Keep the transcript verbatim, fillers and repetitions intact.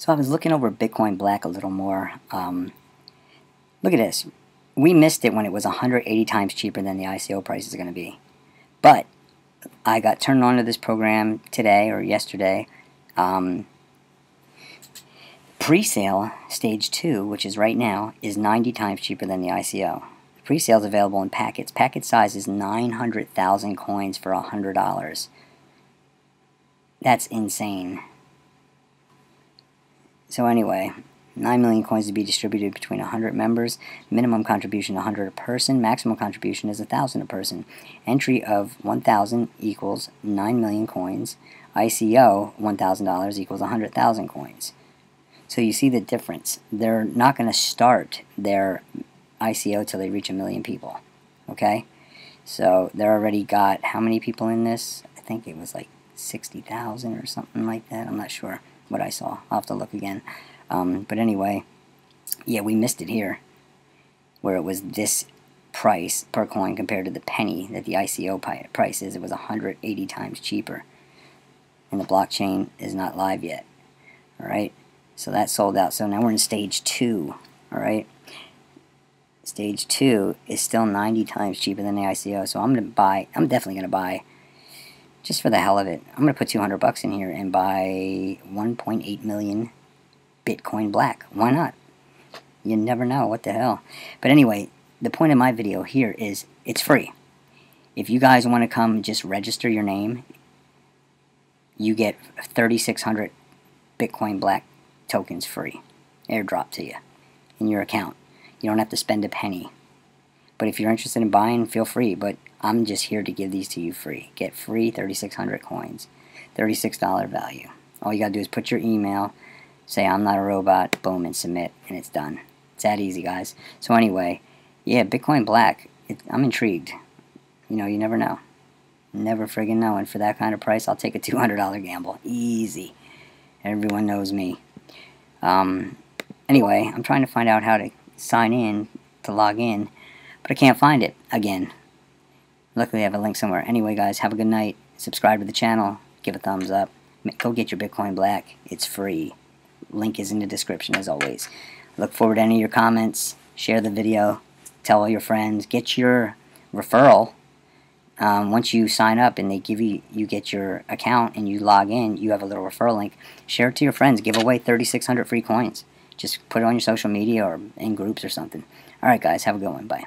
So I was looking over Bitcoin Black a little more. Um, look at this. We missed it when it was one hundred eighty times cheaper than the I C O price is going to be. But I got turned on to this program today or yesterday. Um, Pre-sale stage two, which is right now, is ninety times cheaper than the I C O. Pre-sale is available in packets. Packet size is nine hundred thousand coins for one hundred dollars. That's insane. So anyway, nine million coins to be distributed between one hundred members. Minimum contribution one hundred a person. Maximum contribution is one thousand a person. Entry of one thousand equals nine million coins. I C O one thousand dollars equals one hundred thousand coins. So you see the difference. They're not going to start their I C O till they reach a million people. Okay? So they're already got how many people in this? I think it was like sixty thousand or something like that. I'm not sure what I saw. I'll have to look again. Um, but anyway, yeah, we missed it here, where it was this price per coin compared to the penny that the I C O price is. It was one hundred eighty times cheaper. And the blockchain is not live yet. All right? So that sold out. So now we're in stage two. All right? Stage two is still ninety times cheaper than the I C O. So I'm going to buy, I'm definitely going to buy, just for the hell of it, I'm going to put two hundred bucks in here and buy one point eight million Bitcoin Black. Why not? You never know. What the hell? But anyway, the point of my video here is it's free. If you guys want to come just register your name, you get thirty-six hundred Bitcoin Black tokens free, airdrop to you in your account. You don't have to spend a penny. But if you're interested in buying, feel free. But I'm just here to give these to you free. Get free thirty-six hundred coins, thirty-six dollar value. All you gotta do is put your email, say I'm not a robot, boom, and submit, and it's done. It's that easy, guys. So anyway, yeah, Bitcoin Black. It, I'm intrigued. You know, you never know. Never friggin' know, and for that kind of price, I'll take a two hundred dollar gamble. Easy. Everyone knows me. Um, anyway, I'm trying to find out how to sign in, to log in, but I can't find it again. Luckily, I have a link somewhere. Anyway, guys, have a good night. Subscribe to the channel. Give a thumbs up. Go get your Bitcoin Black. It's free. Link is in the description, as always. Look forward to any of your comments. Share the video. Tell all your friends. Get your referral. Um, once you sign up and they give you, you get your account and you log in, you have a little referral link. Share it to your friends. Give away thirty-six hundred free coins. Just put it on your social media or in groups or something. All right, guys. Have a good one. Bye.